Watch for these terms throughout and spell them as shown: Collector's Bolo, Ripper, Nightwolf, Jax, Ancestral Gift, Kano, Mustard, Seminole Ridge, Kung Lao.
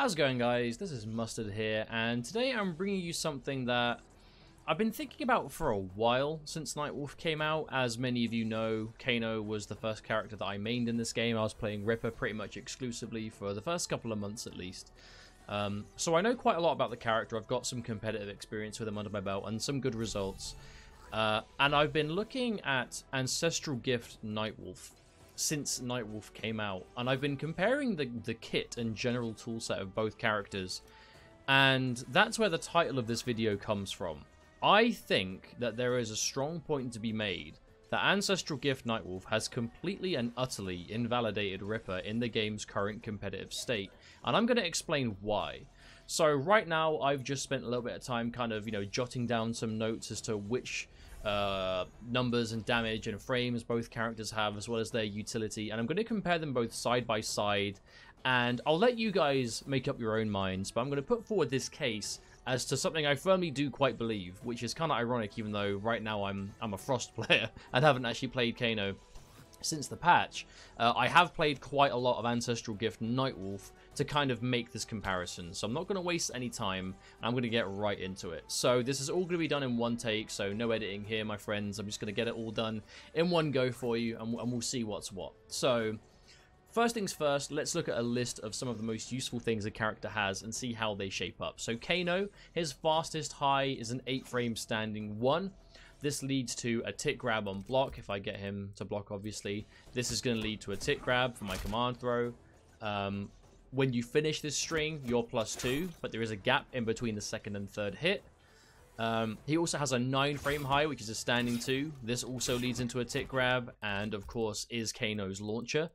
How's it going, guys? This is Mustard here, and today I'm bringing you something that I've been thinking about for a while since Nightwolf came out. As many of you know, Kano was the first character that I mained in this game. I was playing Ripper pretty much exclusively for the first couple of months at least. So I know quite a lot about the character. I've got some competitive experience with him under my belt and some good results. And I've been looking at Ancestral Gift Nightwolf since Nightwolf came out, and I've been comparing the kit and general toolset of both characters, and that's where the title of this video comes from. I think that there is a strong point to be made that Ancestral Gift Nightwolf has completely and utterly invalidated Ripper in the game's current competitive state, and I'm going to explain why. So right now, I've just spent a little bit of time kind of, jotting down some notes as to which numbers and damage and frames both characters have, as well as their utility, and I'm going to compare them both side by side, and I'll let you guys make up your own minds, but I'm going to put forward this case as to something I firmly do quite believe, which is kind of ironic, even though right now I'm a Frost player and haven't actually played Kano since the patch. I have played quite a lot of Ancestral Gift Nightwolf to kind of make this comparison, so I'm not going to waste any time, and I'm going to get right into it. So this is all going to be done in one take, so no editing here, my friends. I'm just going to get it all done in one go for you, and we'll see what's what. So first things first, let's look at a list of some of the most useful things a character has and see how they shape up. So Kano, his fastest high is an 8-frame standing 1. This leads to a tick grab on block, if I get him to block, obviously. This is going to lead to a tick grab for my command throw. When you finish this string, you're +2, but there is a gap in between the second and third hit. He also has a 9-frame high, which is a standing 2. This also leads into a tick grab, and of course is Kano's launcher.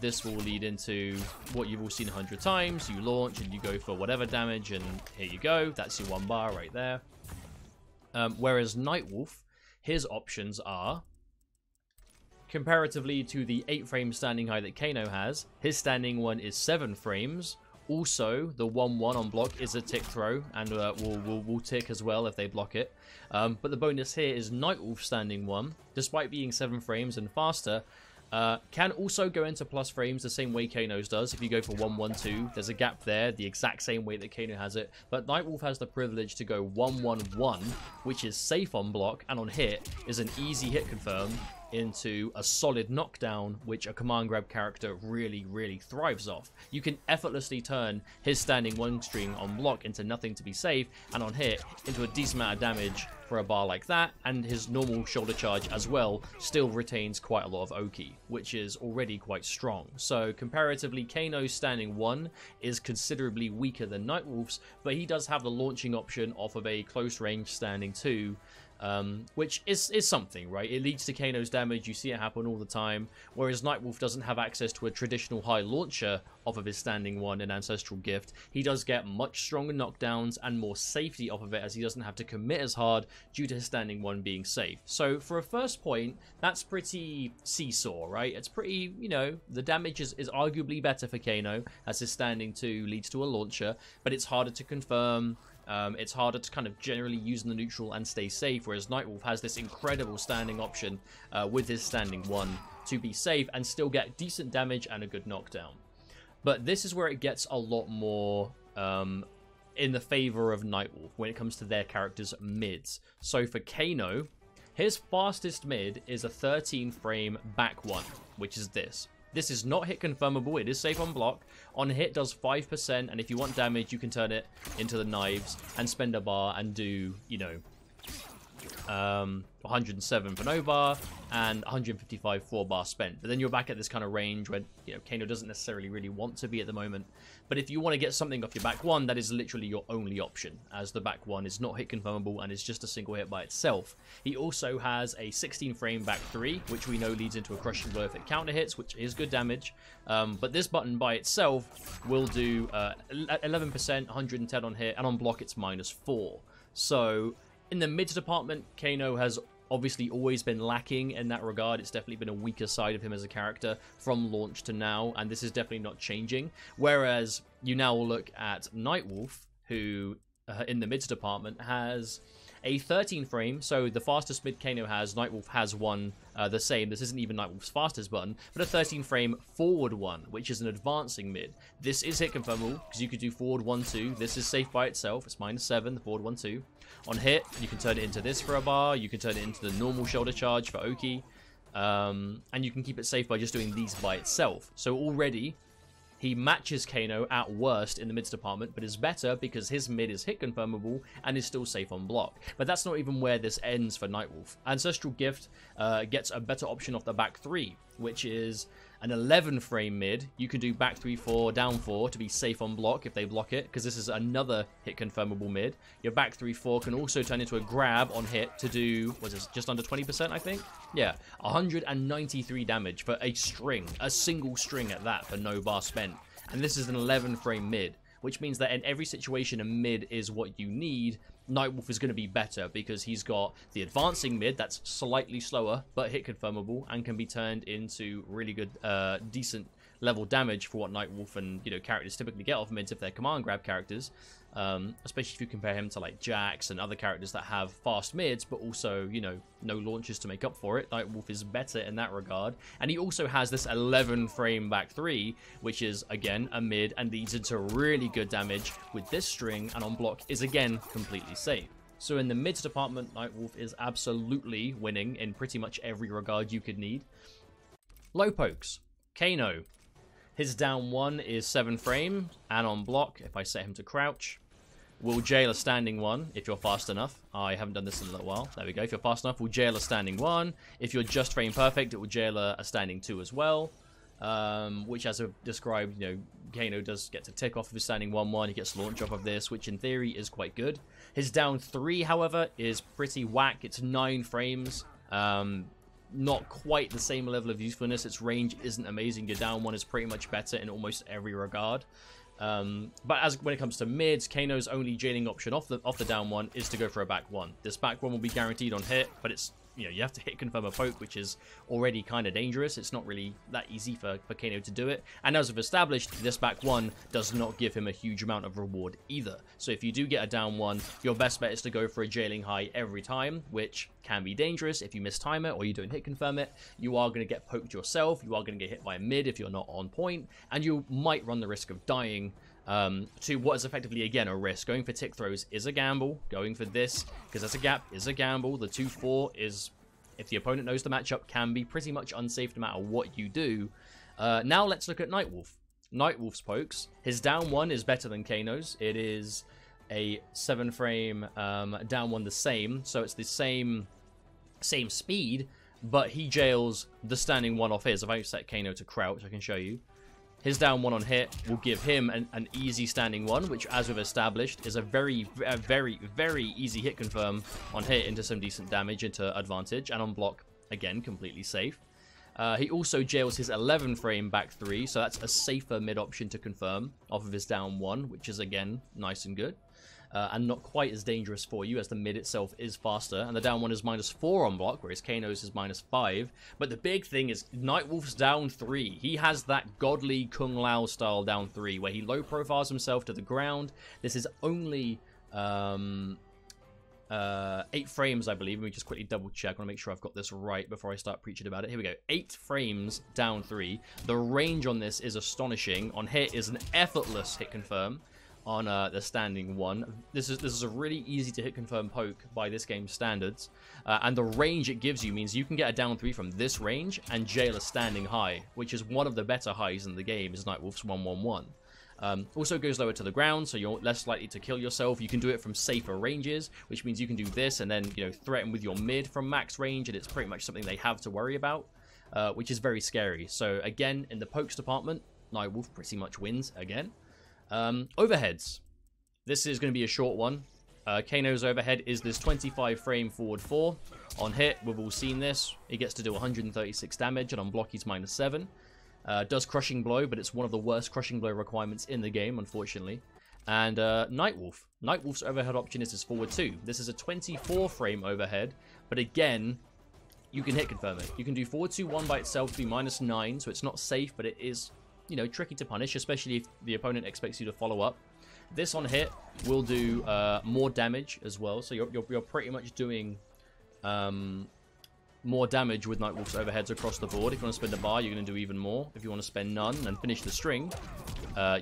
This will lead into what you've all seen 100 times. You launch and you go for whatever damage, and here you go. That's your 1 bar right there. Whereas Nightwolf, his options are, comparatively to the 8-frame standing high that Kano has, his standing 1 is 7 frames. Also, the 1-1 on block is a tick throw, and will tick as well if they block it. But the bonus here is Nightwolf standing 1, despite being 7 frames and faster, can also go into +frames the same way Kano's does. If you go for 1-1-2, there's a gap there, the exact same way that Kano has it. But Nightwolf has the privilege to go 1-1-1, which is safe on block, and on hit is an easy hit confirm into a solid knockdown, which a command grab character really, really thrives off. You can effortlessly turn his standing 1 string on block into nothing to be safe, and on hit into a decent amount of damage for a bar like that, and his normal shoulder charge as well still retains quite a lot of Oki, which is already quite strong. So comparatively, Kano's standing 1 is considerably weaker than Nightwolf's, but he does have the launching option off of a close range standing 2, which is something, right? It leads to Kano's damage. You see it happen all the time, whereas Nightwolf doesn't have access to a traditional high launcher off of his standing 1 in Ancestral Gift. He does get much stronger knockdowns and more safety off of it, as he doesn't have to commit as hard due to his standing 1 being safe. So for a first point, that's pretty seesaw, right? It's pretty, the damage is arguably better for Kano, as his standing 2 leads to a launcher, but it's harder to confirm. It's harder to kind of generally use in the neutral and stay safe, whereas Nightwolf has this incredible standing option with his standing 1 to be safe and still get decent damage and a good knockdown. But this is where it gets a lot more in the favor of Nightwolf when it comes to their characters' mids. So for Kano, his fastest mid is a 13-frame back 1, which is this. This is not hit confirmable, it is safe on block. On hit does 5%, and if you want damage, you can turn it into the knives and spend a bar and do, 107 for no bar and 155 4-bar spent. But then you're back at this kind of range where, Kano doesn't necessarily really want to be at the moment. But if you want to get something off your back 1, that is literally your only option, as the back 1 is not hit confirmable and is just a single hit by itself. He also has a 16-frame back 3, which we know leads into a crushing blow if it counter hits, which is good damage. But this button by itself will do 11%, 110 on hit, and on block it's -4. So in the mid department, Kano has obviously always been lacking in that regard. It's definitely been a weaker side of him as a character from launch to now, and this is definitely not changing. Whereas you now look at Nightwolf, who in the mid department has a 13 frame, so the fastest mid Kano has, Nightwolf has one the same. This isn't even Nightwolf's fastest button, but a 13 frame forward one, which is an advancing mid. This is hit confirm all, because you could do forward 1-2. This is safe by itself. It's -7, the forward 1-2. On hit, you can turn it into this for a bar. You can turn it into the normal shoulder charge for Oki. And you can keep it safe by just doing these by itself. So already, he matches Kano at worst in the mids department, but is better because his mid is hit confirmable and is still safe on block. But that's not even where this ends for Nightwolf. Ancestral Gift gets a better option off the back 3, which is an 11 frame mid. You can do back 3-4, down 4 to be safe on block if they block it, because this is another hit confirmable mid. Your back 3-4 can also turn into a grab on hit to do, was it just under 20%, I think? Yeah, 193 damage for a string, a single string at that for no bar spent. And this is an 11 frame mid, which means that in every situation a mid is what you need. Nightwolf is going to be better because he's got the advancing mid that's slightly slower but hit confirmable and can be turned into really good, decent level damage for what Nightwolf and, you know, characters typically get off mids if they're command grab characters, especially if you compare him to like Jax and other characters that have fast mids but also, you know, no launches to make up for it. Nightwolf is better in that regard, and he also has this 11 frame back 3, which is again a mid and leads into really good damage with this string, and on block is again completely safe. So in the mids department, Nightwolf is absolutely winning in pretty much every regard you could need. Low pokes, Kano. His down 1 is 7 frame, and on block, if I set him to crouch, we'll jail a standing 1 if you're fast enough. I haven't done this in a little while. There we go. If you're fast enough, we'll jail a standing 1. If you're just frame perfect, it will jail a standing 2 as well, which, as I've described, you know, Kano does get to tick off of his standing 1-1. He gets launch off of this, which in theory is quite good. His down 3, however, is pretty whack. It's 9 frames. Not quite the same level of usefulness. Its range isn't amazing. Your down 1 is pretty much better in almost every regard. But as when it comes to mids, Kano's only jailing option off the down 1 is to go for a back 1. This back 1 will be guaranteed on hit, but it's, you know, you have to hit confirm a poke, which is already kind of dangerous. It's not really that easy for Kano to do it. And as we've established, this back 1 does not give him a huge amount of reward either. So if you do get a down 1, your best bet is to go for a jailing high every time, which can be dangerous. If you mistime it or you don't hit confirm it, you are going to get poked yourself. You are going to get hit by a mid if you're not on point, and you might run the risk of dying. To what is effectively, again, a risk. Going for tick throws is a gamble. Going for this, because that's a gap, is a gamble. The 2-4 is, if the opponent knows the matchup, can be pretty much unsafe no matter what you do. Now let's look at Nightwolf. Nightwolf's pokes. His down 1 is better than Kano's. It is a 7 frame down 1 the same, so it's the same speed, but he jails the standing 1 off his. If I set Kano to crouch, I can show you. His down 1 on hit will give him an easy standing 1, which, as we've established, is a very, very easy hit confirm on hit into some decent damage, into advantage, and on block, again, completely safe. He also jails his 11 frame back 3, so that's a safer mid option to confirm off of his down 1, which is, again, nice and good. And not quite as dangerous for you, as the mid itself is faster, and the down 1 is -4 on block, whereas Kano's is -5. But the big thing is Nightwolf's down 3. He has that godly Kung Lao style down 3, where he low profiles himself to the ground. This is only 8 frames, I believe. Let me just quickly double check. I want to make sure I've got this right before I start preaching about it. Here we go. 8 frames down 3. The range on this is astonishing. On hit is an effortless hit confirm on the standing 1. This is a really easy to hit confirm poke by this game's standards, and the range it gives you means you can get a down 3 from this range and jail a standing high, which is one of the better highs in the game, is Nightwolf's 1-1-1. Also goes lower to the ground, so you're less likely to kill yourself. You can do it from safer ranges, which means you can do this and then, you know, threaten with your mid from max range, and it's pretty much something they have to worry about, which is very scary. So again, in the pokes department, Nightwolf pretty much wins again. Overheads. This is going to be a short one. Kano's overhead is this 25 frame forward 4. On hit, we've all seen this. He gets to do 136 damage, and on block, he's -7. Does crushing blow, but it's one of the worst crushing blow requirements in the game, unfortunately. And Nightwolf. Nightwolf's overhead option is his forward 2. This is a 24 frame overhead, but again, you can hit confirm it. You can do forward 2-1 by itself to be -9, so it's not safe, but it is, you know, tricky to punish, especially if the opponent expects you to follow up. This on hit will do more damage as well. So you're pretty much doing more damage with Nightwolf's overheads across the board. If you want to spend a bar, you're going to do even more. If you want to spend none and finish the string,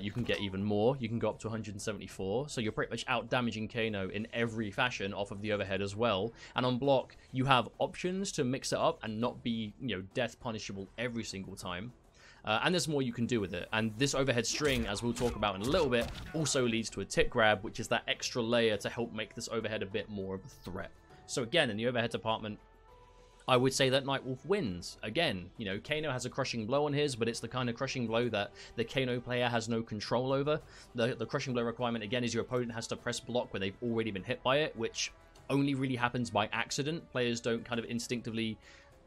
you can get even more. You can go up to 174. So you're pretty much out damaging Kano in every fashion off of the overhead as well. And on block, you have options to mix it up and not be, you know, death punishable every single time. And there's more you can do with it. And this overhead string, as we'll talk about in a little bit, also leads to a tip grab, which is that extra layer to help make this overhead a bit more of a threat. So again, in the overhead department, I would say that Nightwolf wins. Again, you know, Kano has a crushing blow on his, but it's the kind of crushing blow that the Kano player has no control over. The crushing blow requirement, again, is your opponent has to press block where they've already been hit by it, which only really happens by accident. Players don't kind of instinctively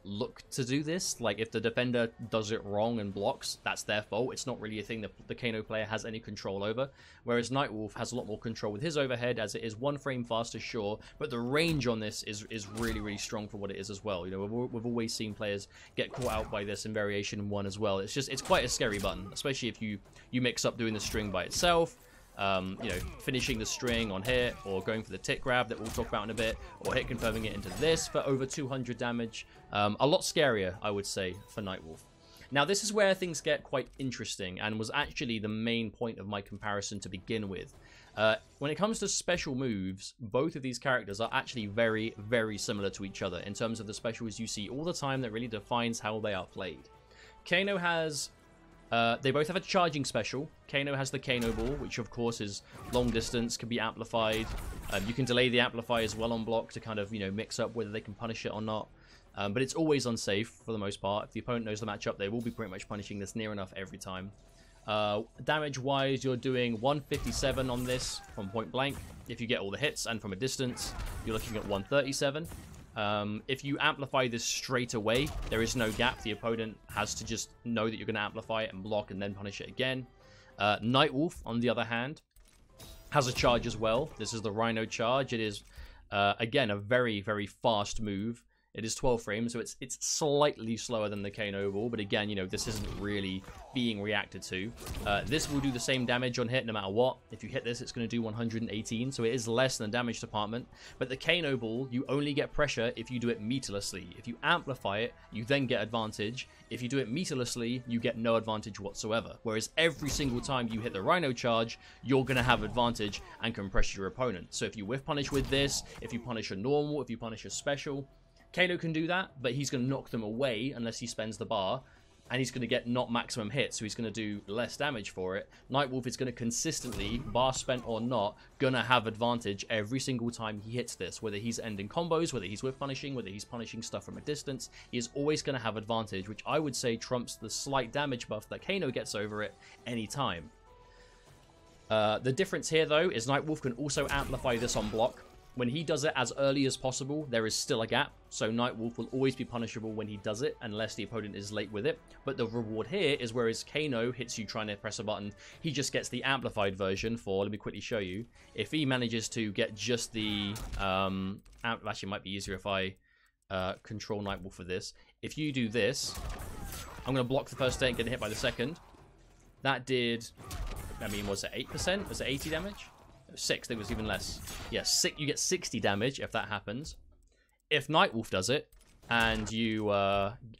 look to do this. Like, if the defender does it wrong and blocks, that's their fault. It's not really a thing that the Kano player has any control over, whereas Nightwolf has a lot more control with his overhead, as it is one frame faster, sure, but the range on this is really strong for what it is as well. You know, we've always seen players get caught out by this in variation 1 as well. It's just, it's quite a scary button, especially if you mix up doing the string by itself, you know, finishing the string on hit, or going for the tick grab that we'll talk about in a bit, or hit confirming it into this for over 200 damage. A lot scarier, I would say, for Nightwolf. Now, this is where things get quite interesting, and was actually the main point of my comparison to begin with. When it comes to special moves, both of these characters are actually very similar to each other in terms of the specials you see all the time that really defines how they are played. Kano has... they both have a charging special. Kano has the Kano Ball, which of course is long distance, can be amplified. You can delay the amplify as well on block to kind of, you know, mix up whether they can punish it or not. But it's always unsafe for the most part. If the opponent knows the matchup, they will be pretty much punishing this near enough every time. Damage-wise, you're doing 157 on this from point blank. If you get all the hits and from a distance, you're looking at 137. If you amplify this straight away, there is no gap. The opponent has to just know that you're going to amplify it and block and then punish it again. Nightwolf, on the other hand, has a charge as well. This is the Rhino charge. It is, again, a very fast move. It is 12 frames, so it's slightly slower than the Kano Ball, but again, you know, this isn't really being reacted to. This will do the same damage on hit no matter what. If you hit this, it's going to do 118, so it is less than the damage department. But the Kano Ball, you only get pressure if you do it meterlessly. If you amplify it, you then get advantage. If you do it meterlessly, you get no advantage whatsoever. Whereas every single time you hit the Rhino charge, you're going to have advantage and can pressure your opponent. So if you whiff punish with this, if you punish a normal, if you punish a special... Kano can do that, but he's going to knock them away unless he spends the bar, and he's going to get not maximum hit, so he's going to do less damage for it. Nightwolf is going to consistently, bar spent or not, going to have advantage every single time he hits this. Whether he's ending combos, whether he's whiff punishing, whether he's punishing stuff from a distance, he is always going to have advantage, which I would say trumps the slight damage buff that Kano gets over it any time. The difference here, though, is Nightwolf can also amplify this on block. When he does it as early as possible, there is still a gap, so Nightwolf will always be punishable when he does it, unless the opponent is late with it. But the reward here is whereas Kano hits you trying to press a button, he just gets the amplified version for, let me quickly show you. If he manages to get just the, actually it might be easier if I control Nightwolf for this. If you do this, I'm going to block the first hit and get hit by the second. That did, I mean, was it 8%? Was it 80 damage? 6, there was even less. Yeah, you get 60 damage if that happens. If Nightwolf does it, and you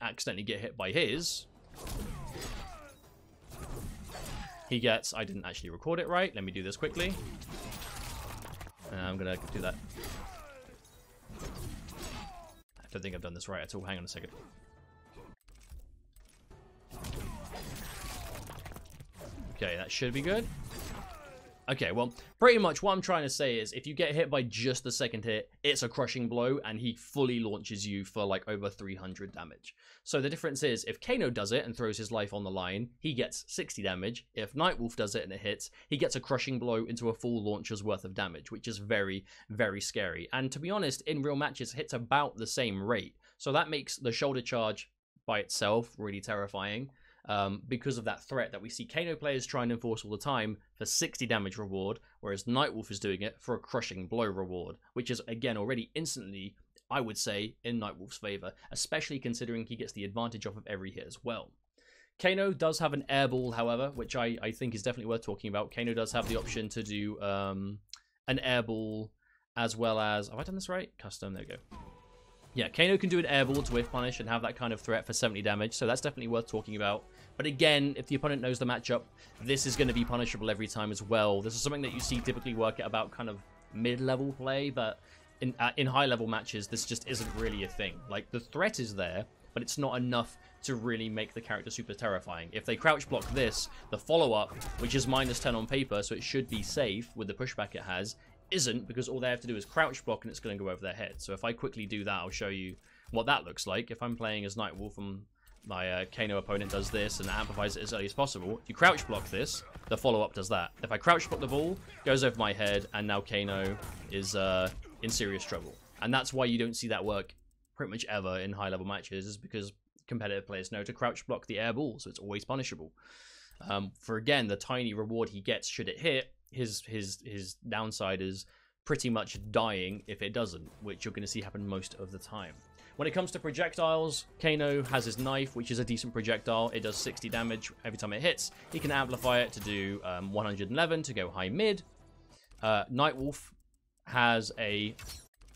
accidentally get hit by his, he gets... I didn't actually record it right. Let me do this quickly. I'm going to do that. I don't think I've done this right at all. Hang on a second. Okay, that should be good. Okay, well, pretty much what I'm trying to say is if you get hit by just the second hit, it's a crushing blow, and he fully launches you for, like, over 300 damage. So the difference is if Kano does it and throws his life on the line, he gets 60 damage. If Nightwolf does it and it hits, he gets a crushing blow into a full launcher's worth of damage, which is very scary. And to be honest, in real matches, it hits about the same rate. So that makes the shoulder charge by itself really terrifying. Because of that threat that we see Kano players try and enforce all the time for 60 damage reward, whereas Nightwolf is doing it for a crushing blow reward, which is, again, already instantly, I would say, in Nightwolf's favor, especially considering he gets the advantage off of every hit as well. Kano does have an airball, however, which I think is definitely worth talking about. Kano does have the option to do an airball as well as... Have I done this right? Custom, there we go. Yeah, Kano can do an airball to whiff punish and have that kind of threat for 70 damage, so that's definitely worth talking about. But again, if the opponent knows the matchup, this is going to be punishable every time as well. This is something that you see typically work at about kind of mid-level play, but in high-level matches, this just isn't really a thing. Like, the threat is there, but it's not enough to really make the character super terrifying. If they crouch block this, the follow-up, which is minus 10 on paper, so it should be safe with the pushback it has, isn't, because all they have to do is crouch block and it's going to go over their head. So if I quickly do that, I'll show you what that looks like. If I'm playing as Nightwolf and my Kano opponent does this and amplifies it as early as possible, if you crouch block this, the follow-up does that. If I crouch block the ball, it goes over my head, and now Kano is in serious trouble. And that's why you don't see that work pretty much ever in high-level matches, is because competitive players know to crouch block the air ball, so it's always punishable. For, again, the tiny reward he gets should it hit, his downside is pretty much dying if it doesn't, which you're going to see happen most of the time. When it comes to projectiles, Kano has his knife, which is a decent projectile. It does 60 damage every time it hits. He can amplify it to do 111 to go high-mid. Nightwolf has a...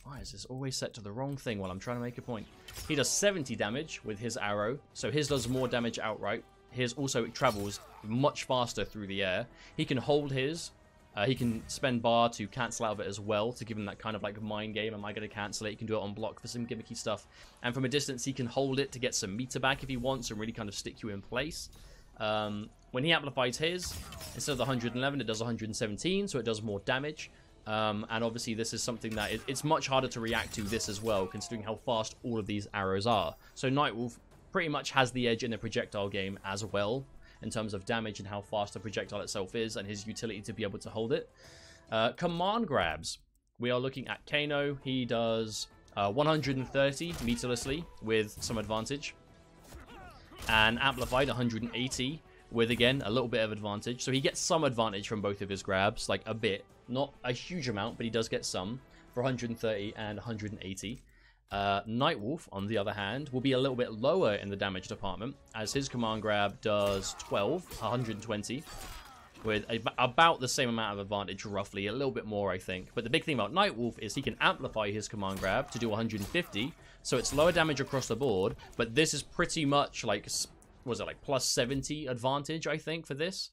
Why is this always set to the wrong thing while I'm trying to make a point? He does 70 damage with his arrow, so his does more damage outright. His also travels much faster through the air. He can hold his... he can spend bar to cancel out of it as well, to give him that kind of like mind game. Am I going to cancel it? He can do it on block for some gimmicky stuff. And from a distance, he can hold it to get some meter back if he wants and really kind of stick you in place. When he amplifies his, instead of the 111, it does 117, so it does more damage. And obviously, this is something that it's much harder to react to this as well, considering how fast all of these arrows are. So Nightwolf pretty much has the edge in the projectile game as well, in terms of damage and how fast the projectile itself is and his utility to be able to hold it. Command grabs. We are looking at Kano. He does 130 meterlessly with some advantage, and amplified 180 with, again, a little bit of advantage. So he gets some advantage from both of his grabs, like a bit. Not a huge amount, but he does get some for 130 and 180. Nightwolf, on the other hand, will be a little bit lower in the damage department, as his command grab does 120, with about the same amount of advantage, roughly, a little bit more, I think. But the big thing about Nightwolf is he can amplify his command grab to do 150, so it's lower damage across the board, but this is pretty much like, was it like plus 70 advantage, I think, for this?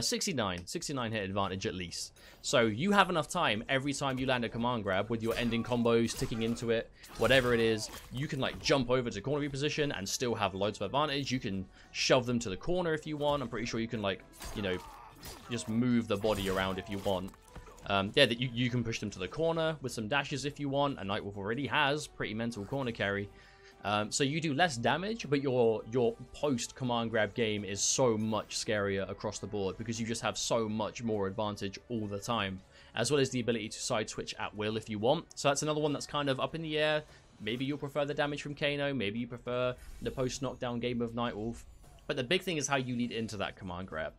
69 hit advantage at least. So you have enough time every time you land a command grab with your ending combos, ticking into it, whatever it is, you can like jump over to corner position and still have loads of advantage. You can shove them to the corner if you want. I'm pretty sure you can, like, you know, just move the body around if you want. Yeah, that you can push them to the corner with some dashes if you want. And Nightwolf already has pretty mental corner carry. So you do less damage, but your post-command grab game is so much scarier across the board because you just have so much more advantage all the time, as well as the ability to side switch at will if you want. So that's another one that's kind of up in the air. Maybe you'll prefer the damage from Kano, maybe you prefer the post-knockdown game of Nightwolf. But the big thing is how you lead into that command grab.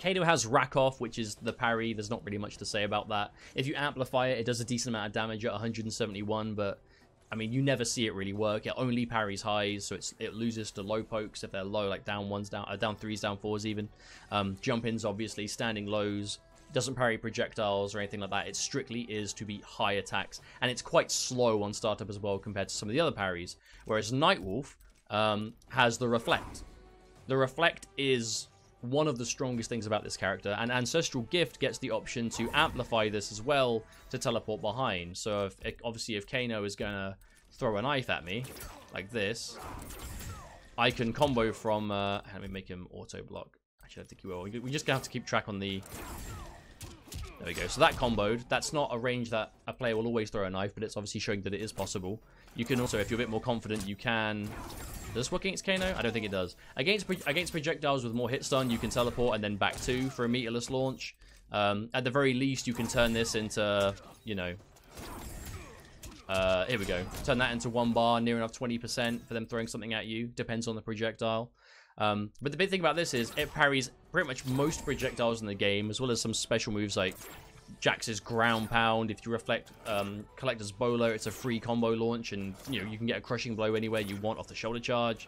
Kano has rack off, which is the parry. There's not really much to say about that. If you amplify it, it does a decent amount of damage at 171, but... I mean, you never see it really work. It only parries highs, so it loses to low pokes if they're low, like down ones, down threes, down fours even. Jump-ins, obviously, standing lows. Doesn't parry projectiles or anything like that. It strictly is to be high attacks, and it's quite slow on startup as well compared to some of the other parries, whereas Nightwolf has the Reflect. The Reflect is one of the strongest things about this character, and Ancestral Gift gets the option to amplify this as well to teleport behind. So obviously if Kano is going to throw a knife at me like this, I can combo from... let me make him auto-block. Actually, I don't think he will. We're just going to have to keep track on the... There we go. So that comboed. That's not a range that a player will always throw a knife, but it's obviously showing that it is possible. You can also, if you're a bit more confident, you can... Does this work against Kano? I don't think it does. Against projectiles with more hit stun, you can teleport and then back two for a meterless launch. At the very least, you can turn this into, you know... here we go. Turn that into one bar, near enough 20% for them throwing something at you. Depends on the projectile. But the big thing about this is it parries pretty much most projectiles in the game, as well as some special moves like... Jax's ground pound. If you reflect Collector's Bolo, it's a free combo launch, and you know you can get a crushing blow anywhere you want off the shoulder charge.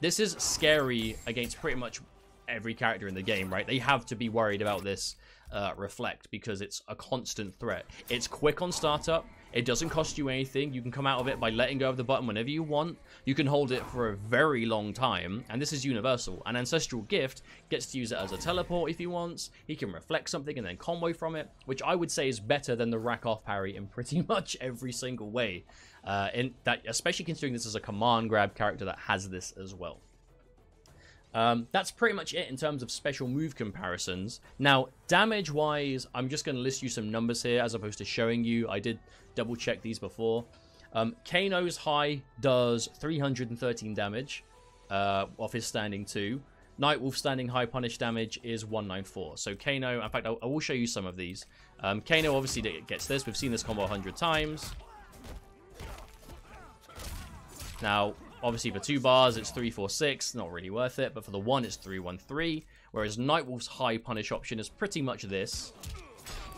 This is scary against pretty much every character in the game, right? They have to be worried about this reflect because it's a constant threat. It's quick on startup. It doesn't cost you anything. You can come out of it by letting go of the button whenever you want. You can hold it for a very long time, and this is universal. An Ancestral Gift gets to use it as a teleport if he wants. He can reflect something and then combo from it, which I would say is better than the rack-off parry in pretty much every single way, and that, especially considering this is a command grab character that has this as well. That's pretty much it in terms of special move comparisons. Now, damage-wise, I'm just going to list you some numbers here as opposed to showing you. I did double-check these before. Kano's high does 313 damage off his standing 2. Nightwolf standing high punish damage is 194. So Kano, in fact, I will show you some of these. Kano obviously gets this. We've seen this combo 100 times. Now, obviously, for 2 bars, it's 346, not really worth it. But for the 1, it's 313. Whereas Nightwolf's high punish option is pretty much this.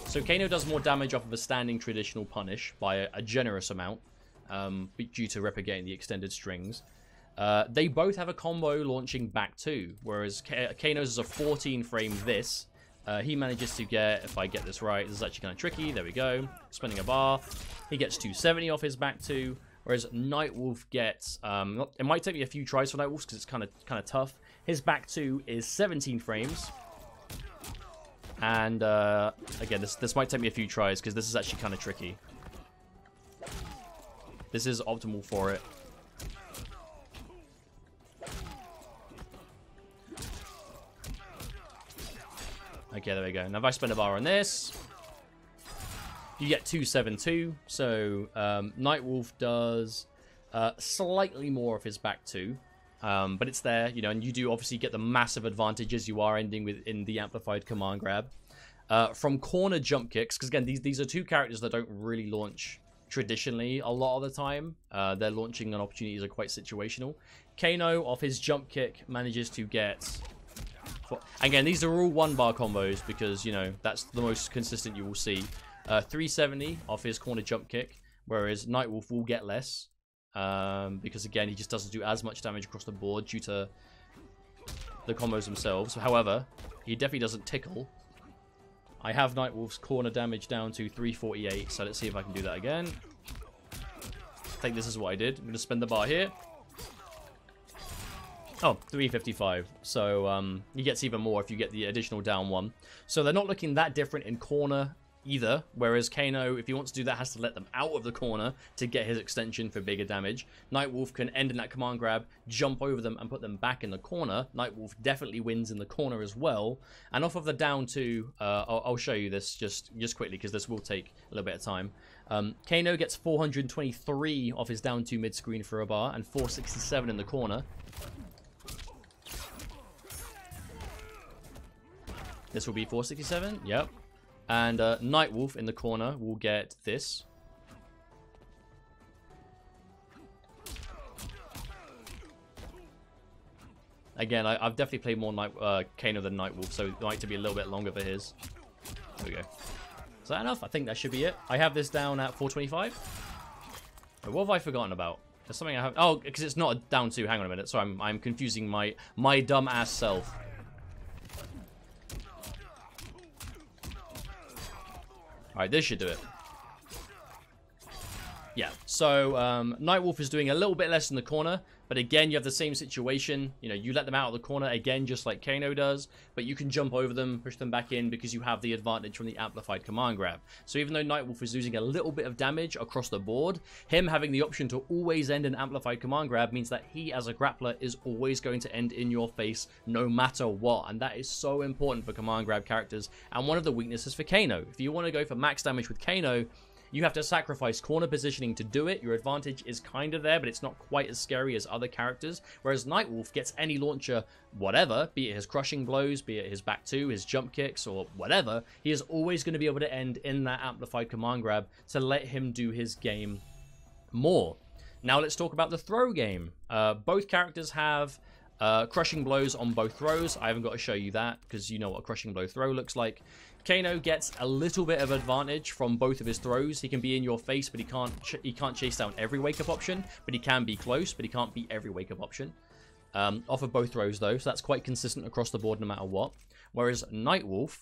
So Kano does more damage off of a standing traditional punish by a generous amount, due to Ripper getting the extended strings. They both have a combo launching back 2, whereas Kano's is a 14-frame this. He manages to get, if I get this right, this is actually kind of tricky. There we go. Spinning a bar. He gets 270 off his back 2. Whereas Nightwolf gets, it might take me a few tries for Nightwolf because it's kind of tough. His back 2 is 17 frames. And again, this might take me a few tries because this is actually kind of tricky. This is optimal for it. Okay, there we go. Now if I spend a bar on this, you get 272, so Nightwolf does slightly more of his back 2, but it's there, you know, and you do obviously get the massive advantages you are ending with in the amplified command grab. From corner jump kicks, because again, these are two characters that don't really launch traditionally a lot of the time. Their launching and opportunities are quite situational. Kano, off his jump kick, manages to get... Again, these are all 1-bar combos because, you know, that's the most consistent you will see. 370 off his corner jump kick, whereas Nightwolf will get less because again he just doesn't do as much damage across the board due to the combos themselves. However, he definitely doesn't tickle. I have Nightwolf's corner damage down to 348, so let's see if I can do that again. I think this is what I did. I'm going to spend the bar here. Oh, 355. So he gets even more if you get the additional down 1. So they're not looking that different in corner either, whereas Kano, if he wants to do that, has to let them out of the corner to get his extension for bigger damage. Nightwolf can end in that command grab, jump over them, and put them back in the corner. Nightwolf definitely wins in the corner as well. And off of the down 2, I'll show you this just quickly, because this will take a little bit of time. Kano gets 423 off his down 2 mid-screen for a bar, and 467 in the corner. This will be 467, yep. And Nightwolf in the corner will get this. Again, I've definitely played more Kano than Nightwolf, so it might be a little bit longer for his. There we go. Is that enough? I think that should be it. I have this down at 425. What have I forgotten about? There's something I have. Oh, because it's not a down 2. Hang on a minute. Sorry, I'm confusing my dumb ass self. Alright, this should do it. Yeah, so Nightwolf is doing a little bit less in the corner, but again, you have the same situation. You know, you let them out of the corner, again, just like Kano does, but you can jump over them, push them back in, because you have the advantage from the amplified command grab. So even though Nightwolf is losing a little bit of damage across the board, him having the option to always end an amplified command grab means that he, as a grappler, is always going to end in your face no matter what, and that is so important for command grab characters, and one of the weaknesses for Kano. If you want to go for max damage with Kano, you have to sacrifice corner positioning to do it. Your advantage is kind of there, but it's not quite as scary as other characters. Whereas Nightwolf gets any launcher, whatever, be it his crushing blows, be it his back 2, his jump kicks, or whatever, he is always going to be able to end in that amplified command grab to let him do his game more. Now let's talk about the throw game. Both characters have crushing blows on both throws. I haven't got to show you that because you know what a crushing blow throw looks like. Kano gets a little bit of advantage from both of his throws. He can be in your face, but he can't chase down every wake-up option, but he can be close, but he can't be every wake-up option. off of both throws, though, so that's quite consistent across the board no matter what. Whereas Nightwolf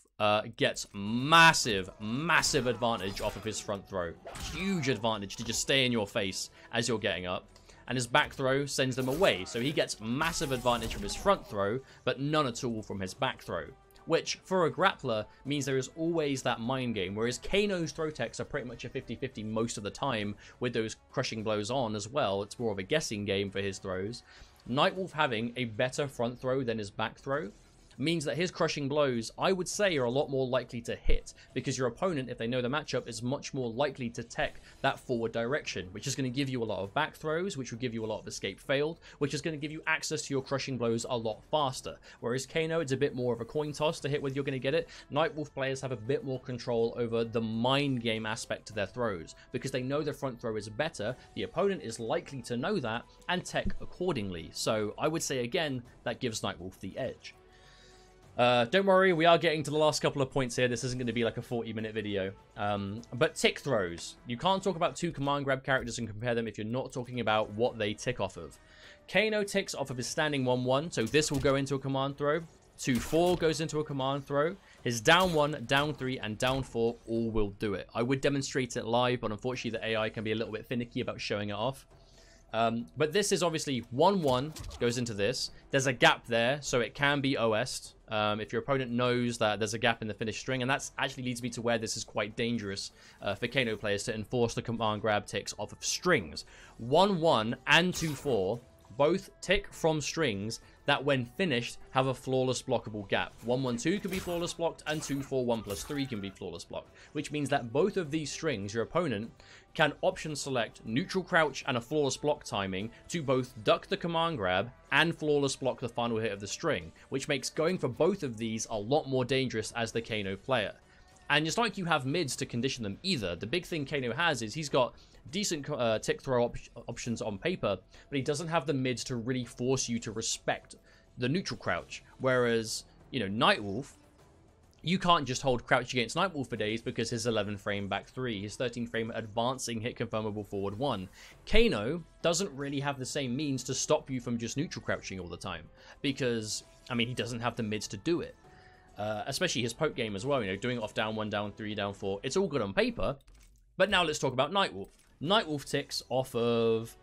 gets massive advantage off of his front throw. Huge advantage to just stay in your face as you're getting up. And his back throw sends them away, so he gets massive advantage from his front throw, but none at all from his back throw. Which, for a grappler, means there is always that mind game, whereas Kano's throw techs are pretty much a 50-50 most of the time with those crushing blows on as well. It's more of a guessing game for his throws. Nightwolf having a better front throw than his back throw means that his crushing blows, I would say, are a lot more likely to hit, because your opponent, if they know the matchup, is much more likely to tech that forward direction, which is going to give you a lot of back throws, which will give you a lot of escape failed, which is going to give you access to your crushing blows a lot faster. Whereas Kano, it's a bit more of a coin toss to hit whether you're going to get it. Nightwolf players have a bit more control over the mind game aspect to their throws, because they know their front throw is better, the opponent is likely to know that, and tech accordingly. So I would say, again, that gives Nightwolf the edge. Don't worry, we are getting to the last couple of points here. This isn't going to be like a 40-minute video. But tick throws. You can't talk about two command grab characters and compare them if you're not talking about what they tick off of. Kano ticks off of his standing 1-1, so this will go into a command throw. 2-4 goes into a command throw. His down 1, down 3, and down 4 all will do it. I would demonstrate it live, but unfortunately the AI can be a little bit finicky about showing it off. But this is obviously 1-1 goes into this. There's a gap there, so it can be OS'd. If your opponent knows that there's a gap in the finish string, and that actually leads me to where this is quite dangerous for Kano players to enforce the command grab ticks off of strings. 1-1 and 2-4 both tick from strings that, when finished, have a flawless blockable gap. 1-1-2 can be flawless blocked, and 2-4-1+3 can be flawless blocked, which means that both of these strings, your opponent can option select neutral crouch and a flawless block timing to both duck the command grab and flawless block the final hit of the string, which makes going for both of these a lot more dangerous as the Kano player. And it's like you have mids to condition them either. The big thing Kano has is he's got decent tick throw options on paper, but he doesn't have the mids to really force you to respect the neutral crouch. Whereas, you know, Nightwolf, you can't just hold crouch against Nightwolf for days because his 11 frame back 3, his 13 frame advancing hit confirmable forward 1. Kano doesn't really have the same means to stop you from just neutral crouching all the time because, I mean, he doesn't have the mids to do it. Especially his poke game as well, you know, doing it off down 1, down 3, down 4. It's all good on paper. But now let's talk about Nightwolf. Nightwolf ticks off of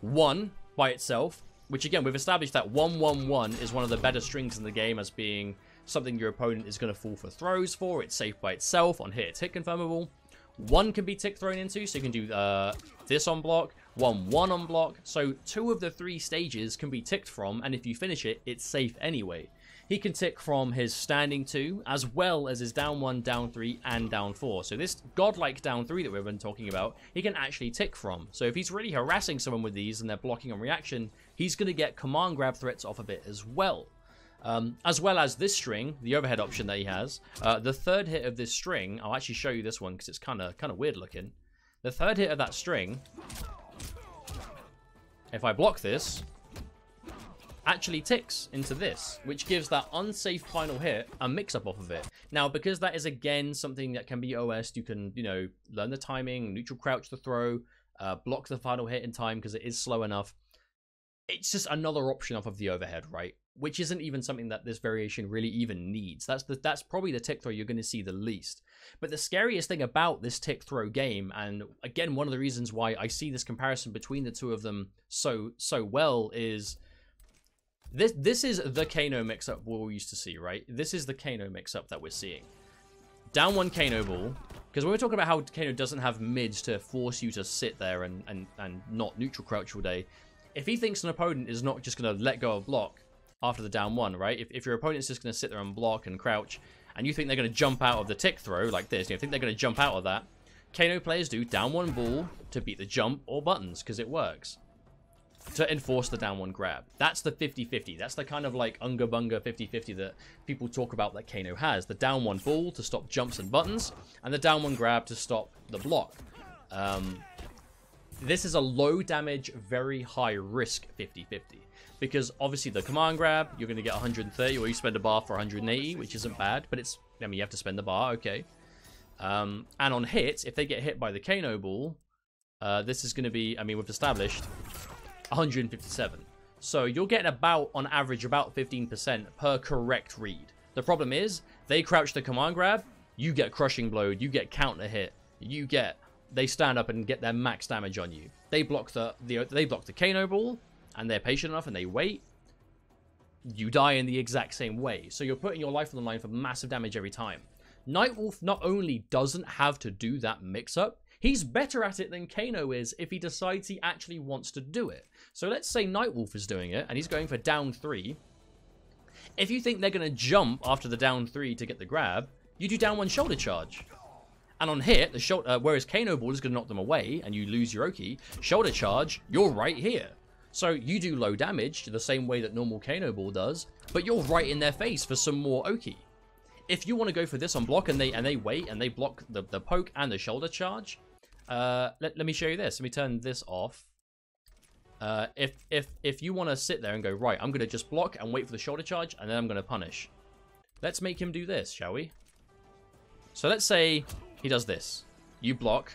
1 by itself, which again, we've established that 1-1-1 is one of the better strings in the game as being something your opponent is going to fall for throws for. It's safe by itself. On hit, it's hit confirmable. 1 can be tick thrown into, so you can do this on block, 1-1 on block. So 2 of the 3 stages can be ticked from, and if you finish it, it's safe anyway. He can tick from his standing 2, as well as his down 1, down 3, and down 4. So this godlike down 3 that we've been talking about, he can actually tick from. So if he's really harassing someone with these and they're blocking on reaction, he's going to get command grab threats off of it as well. As well as this string, the overhead option that he has. The third hit of this string, I'll actually show you this one because it's kind of weird looking. The third hit of that string, if I block this, actually ticks into this, which gives that unsafe final hit a mix-up off of it. Now, because that is, again, something that can be OS'd, you can, you know, learn the timing, neutral crouch the throw, block the final hit in time because it is slow enough. It's just another option off of the overhead, right? Which isn't even something that this variation really even needs. That's probably the tick throw you're going to see the least. But the scariest thing about this tick throw game, and again, one of the reasons why I see this comparison between the two of them so well is... This is the Kano mix-up we're used to see, right? This is the Kano mix-up that we're seeing. Down 1 Kano ball, because when we're talking about how Kano doesn't have mids to force you to sit there and not neutral crouch all day, if he thinks an opponent is not just going to let go of block after the down 1, right? If your opponent's just going to sit there and block and crouch, and you think they're going to jump out of the tick throw like this, you think they're going to jump out of that, Kano players do down 1 ball to beat the jump or buttons, because it works. To enforce the down 1 grab. That's the 50-50. That's the kind of like unga bunga 50-50 that people talk about that Kano has. The down 1 ball to stop jumps and buttons, and the down 1 grab to stop the block. This is a low damage, very high risk 50-50. Because obviously the command grab, you're going to get 130, or you spend a bar for 180, which isn't bad, but it's, I mean, you have to spend the bar, okay. And on hit, if they get hit by the Kano ball, this is going to be, I mean, we've established... 157. So you're getting about, on average, about 15% per correct read. The problem is, they crouch the command grab, you get crushing blow, you get counter hit, you get... They stand up and get their max damage on you. They block the Kano ball, and they're patient enough and they wait. You die in the exact same way. So you're putting your life on the line for massive damage every time. Nightwolf not only doesn't have to do that mix-up, he's better at it than Kano is if he decides he actually wants to do it. So let's say Nightwolf is doing it, and he's going for down 3. If you think they're going to jump after the down 3 to get the grab, you do down 1 shoulder charge. And on hit, the whereas Kano ball is going to knock them away, and you lose your Oki, shoulder charge, you're right here. So you do low damage the same way that normal Kano ball does, but you're right in their face for some more Oki. If you want to go for this on block, and they wait, and they block the poke and the shoulder charge, let me show you this. Let me turn this off. If you want to sit there and go, right, I'm going to just block and wait for the shoulder charge, and then I'm going to punish. Let's make him do this, shall we? So let's say... he does this. You block.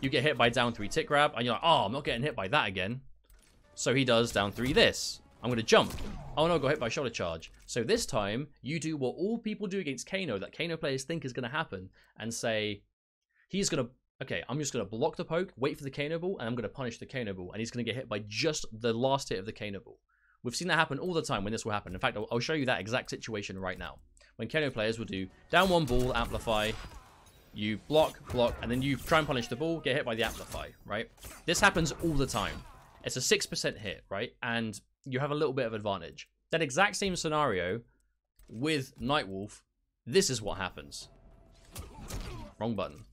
You get hit by down 3 tick grab. And you're like, oh, I'm not getting hit by that again. So he does down 3 this. I'm going to jump. Oh, no, I got hit by shoulder charge. So this time, you do what all people do against Kano that Kano players think is going to happen. And say, he's going to... okay, I'm just going to block the poke, wait for the Kano ball, and I'm going to punish the Kano ball. And he's going to get hit by just the last hit of the Kano ball. We've seen that happen all the time when this will happen. In fact, I'll show you that exact situation right now. When Kano players will do down 1 ball, amplify... you block, and then you try and punish the ball, get hit by the amplify, right? This happens all the time. It's a 6% hit, right? And you have a little bit of advantage. That exact same scenario with Nightwolf, this is what happens. Wrong button.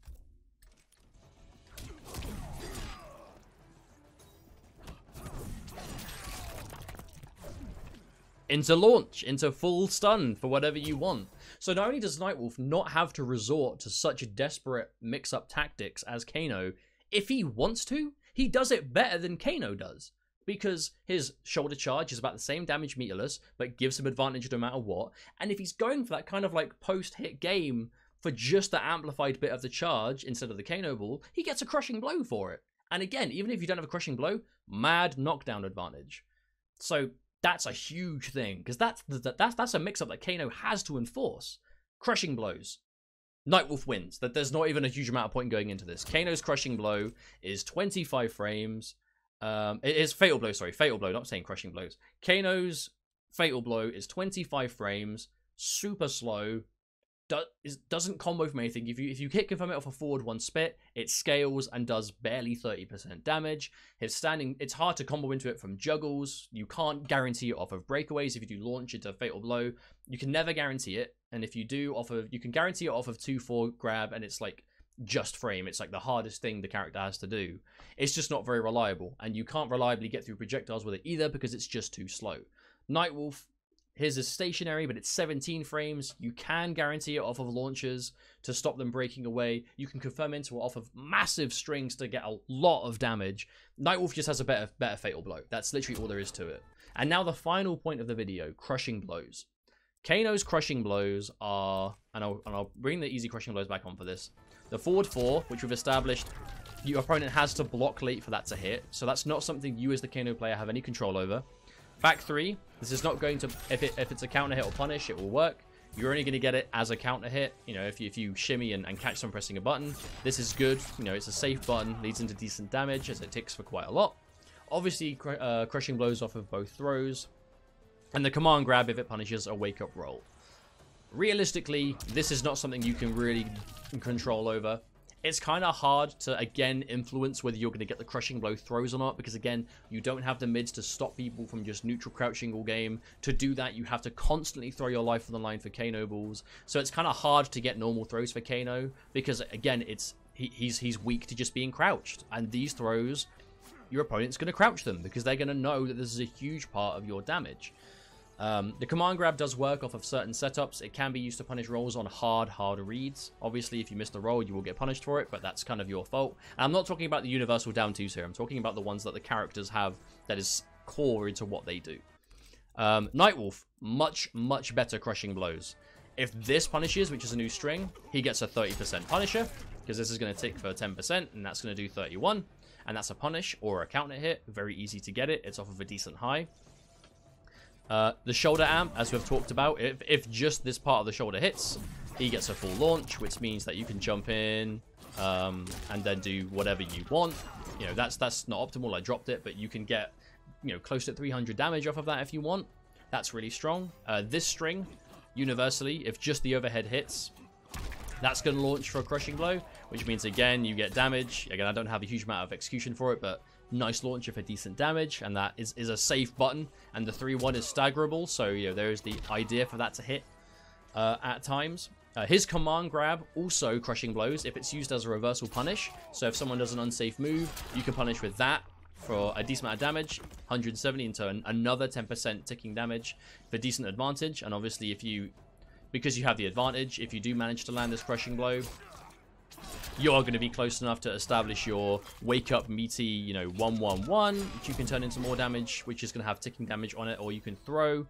Into launch, into full stun for whatever you want. So not only does Nightwolf not have to resort to such desperate mix-up tactics as Kano, if he wants to, he does it better than Kano does. Because his shoulder charge is about the same damage meterless, but gives him advantage no matter what. And if he's going for that kind of like post-hit game for just the amplified bit of the charge instead of the Kano ball, he gets a crushing blow for it. And again, even if you don't have a crushing blow, mad knockdown advantage. So... that's a huge thing, because that's a mix-up that Kano has to enforce. Crushing blows. Nightwolf wins. That there's not even a huge amount of point going into this. Kano's crushing blow is 25 frames. It is fatal blow, sorry. Fatal blow, not saying crushing blows. Kano's fatal blow is 25 frames. Super slow. Doesn't combo from anything. If you hit confirm it off a forward 1 spit, it scales and does barely 30% damage. His standing, it's hard to combo into it from juggles. You can't guarantee it off of breakaways. If you do launch into a fatal blow, you can never guarantee it. And if you do off of, you can guarantee it off of 2-4 grab, and it's like just frame. It's like the hardest thing the character has to do. It's just not very reliable, and you can't reliably get through projectiles with it either because it's just too slow. Nightwolf. His is stationary, but it's 17 frames. You can guarantee it off of launchers to stop them breaking away. You can confirm into it off of massive strings to get a lot of damage. Nightwolf just has a better fatal blow. That's literally all there is to it. And now the final point of the video, crushing blows. Kano's crushing blows are, and I'll bring the easy crushing blows back on for this. The forward 4, which we've established, your opponent has to block late for that to hit. So that's not something you as the Kano player have any control over. Back 3, this is not going to, if it's a counter hit or punish, it will work. You're only going to get it as a counter hit. You know, if you shimmy and catch someone pressing a button, this is good. You know, it's a safe button, leads into decent damage as it ticks for quite a lot. Obviously, crushing blows off of both throws. And the command grab, if it punishes, a wake up roll. Realistically, this is not something you can really control over. It's kind of hard to, again, influence whether you're going to get the crushing blow throws or not, because, again, you don't have the mids to stop people from just neutral crouching all game. To do that, you have to constantly throw your life on the line for Kano balls. So it's kind of hard to get normal throws for Kano, because, again, it's he's weak to just being crouched. And these throws, your opponent's going to crouch them, because they're going to know that this is a huge part of your damage. The command grab does work off of certain setups. It can be used to punish rolls on hard reads. Obviously, if you miss the roll, you will get punished for it, but that's kind of your fault. And I'm not talking about the universal down 2s here. I'm talking about the ones that the characters have that is core into what they do. Nightwolf, much better crushing blows. If this punishes, which is a new string, he gets a 30% punisher, because this is going to tick for 10%, and that's going to do 31. And that's a punish or a counter hit. Very easy to get it. It's off of a decent high. The shoulder amp, as we've talked about, if just this part of the shoulder hits, he gets a full launch, which means that you can jump in and then do whatever you want. You know, that's not optimal. I dropped it, but you can get, you know, close to 300 damage off of that if you want. That's really strong. This string, universally, if just the overhead hits, that's going to launch for a crushing blow, which means, again, you get damage. Again, I don't have a huge amount of execution for it, but nice launcher for decent damage, and that is a safe button, and the 3-1 is staggerable, so, you know, there is the idea for that to hit at times. His command grab, also crushing blows, if it's used as a reversal punish, so if someone does an unsafe move, you can punish with that for a decent amount of damage, 170 into another 10% ticking damage for decent advantage, and obviously if you, because you have the advantage, if you do manage to land this crushing blow, you are going to be close enough to establish your wake up meaty, you know, 1-1-1, which you can turn into more damage, which is going to have ticking damage on it, or you can throw.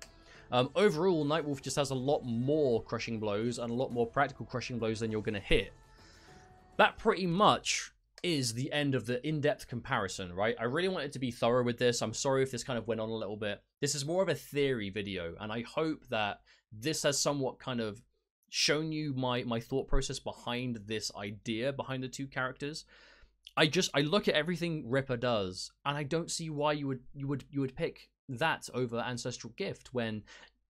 Overall, Nightwolf just has a lot more crushing blows and a lot more practical crushing blows than you're going to hit. That pretty much is the end of the in-depth comparison, right? I really wanted to be thorough with this. I'm sorry if this kind of went on a little bit. This is more of a theory video, and I hope that this has somewhat kind of shown you my thought process behind this idea, behind the two characters. I look at everything Ripper does, and I don't see why you would pick that over Ancestral Gift, when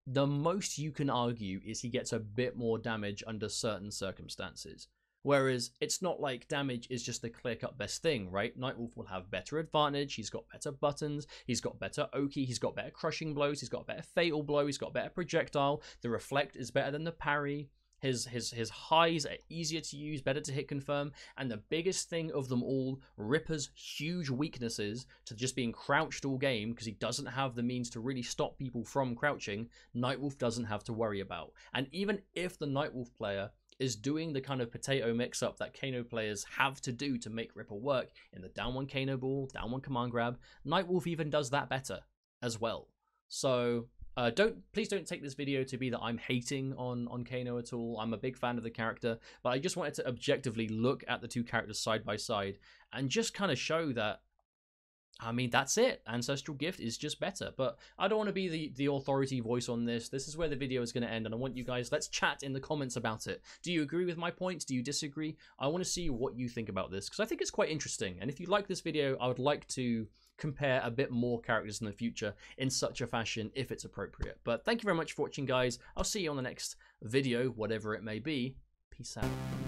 the most you can argue is he gets a bit more damage under certain circumstances. Whereas it's not like damage is just the clear-cut best thing, right? Nightwolf will have better advantage, he's got better buttons, he's got better Oki, he's got better crushing blows, he's got better fatal blow, he's got better projectile, the reflect is better than the parry, his highs are easier to use, better to hit confirm, and the biggest thing of them all, Ripper's huge weaknesses to just being crouched all game, because he doesn't have the means to really stop people from crouching, Nightwolf doesn't have to worry about. And even if the Nightwolf player is doing the kind of potato mix-up that Kano players have to do to make Ripper work in the down one Kano ball, down one command grab, Nightwolf even does that better as well. So please don't take this video to be that I'm hating on Kano at all. I'm a big fan of the character, but I just wanted to objectively look at the two characters side by side and just kind of show that, I mean, that's it. Ancestral Gift is just better, but I don't want to be the authority voice on this. This is where the video is going to end, and I want you guys, let's chat in the comments about it. Do you agree with my points? Do you disagree? I want to see what you think about this, because I think it's quite interesting. And if you like this video, I would like to compare a bit more characters in the future in such a fashion, if it's appropriate. But thank you very much for watching, guys. I'll see you on the next video, whatever it may be. Peace out.